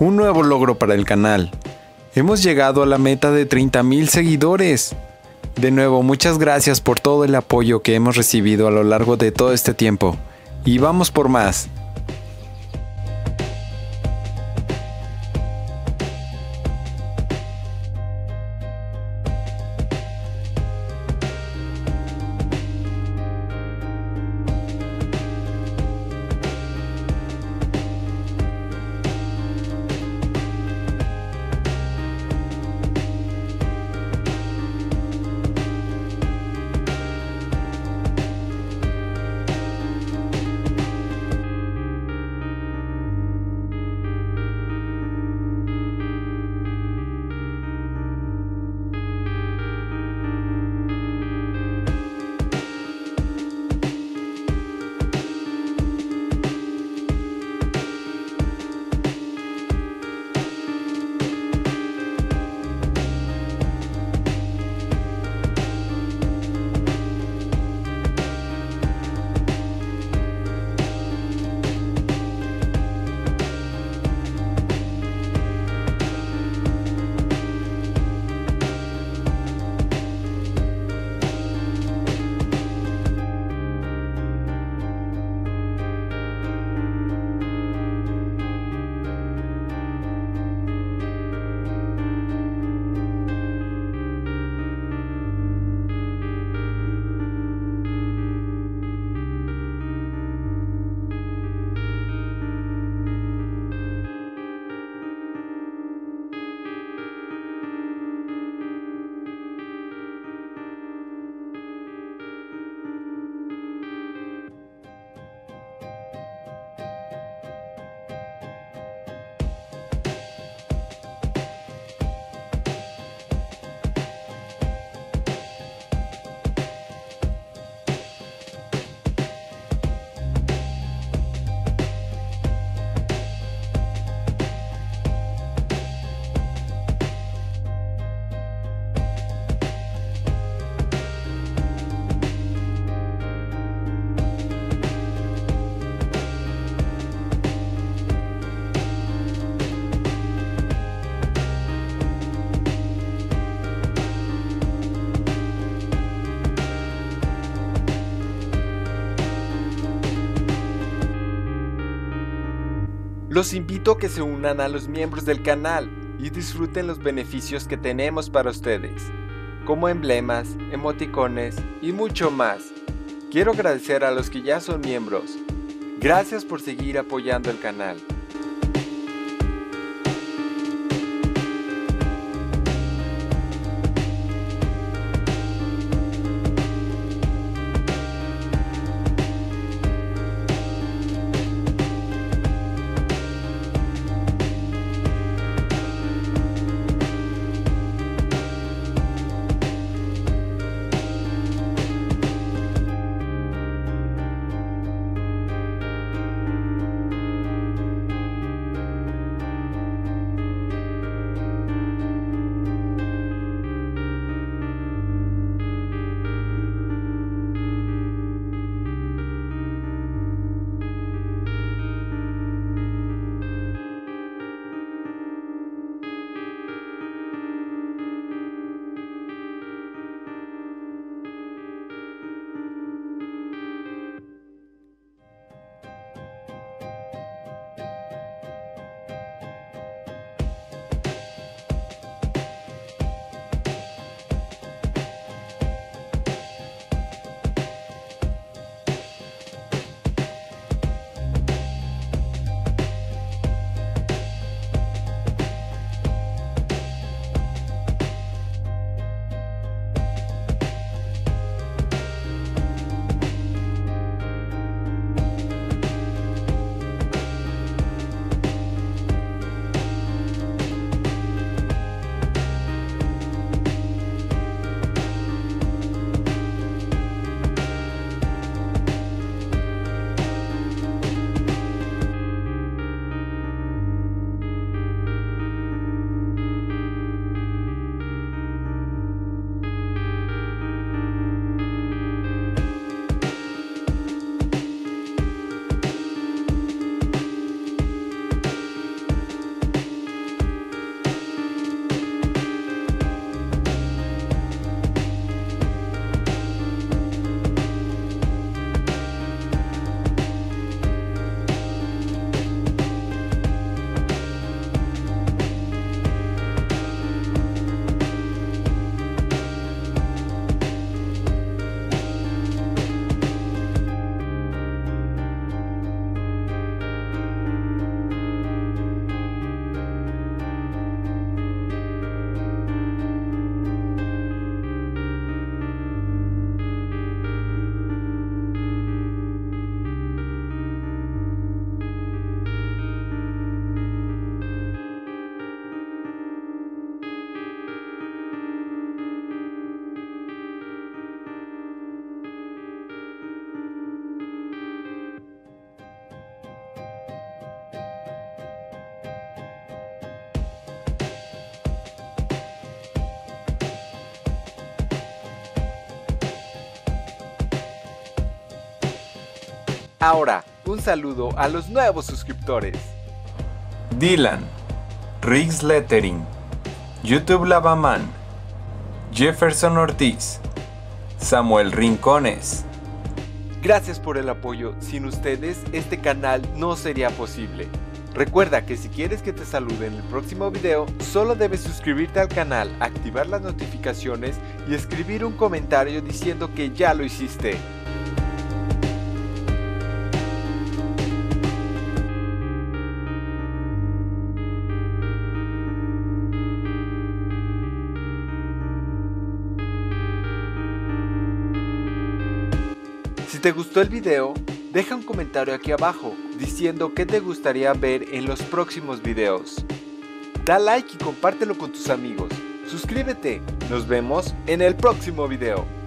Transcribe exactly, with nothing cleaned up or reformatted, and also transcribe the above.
un nuevo logro para el canal. Hemos llegado a la meta de treinta mil seguidores. De nuevo, muchas gracias por todo el apoyo que hemos recibido a lo largo de todo este tiempo. Y vamos por más. Los invito a que se unan a los miembros del canal y disfruten los beneficios que tenemos para ustedes, como emblemas, emoticones y mucho más. Quiero agradecer a los que ya son miembros. Gracias por seguir apoyando el canal. Ahora, un saludo a los nuevos suscriptores. Dylan Riggs Lettering, YouTube Lavaman, Jefferson Ortiz, Samuel Rincones. Gracias por el apoyo, sin ustedes este canal no sería posible. Recuerda que si quieres que te salude en el próximo video, solo debes suscribirte al canal, activar las notificaciones y escribir un comentario diciendo que ya lo hiciste. Si te gustó el video, deja un comentario aquí abajo diciendo qué te gustaría ver en los próximos videos. Da like y compártelo con tus amigos. Suscríbete. Nos vemos en el próximo video.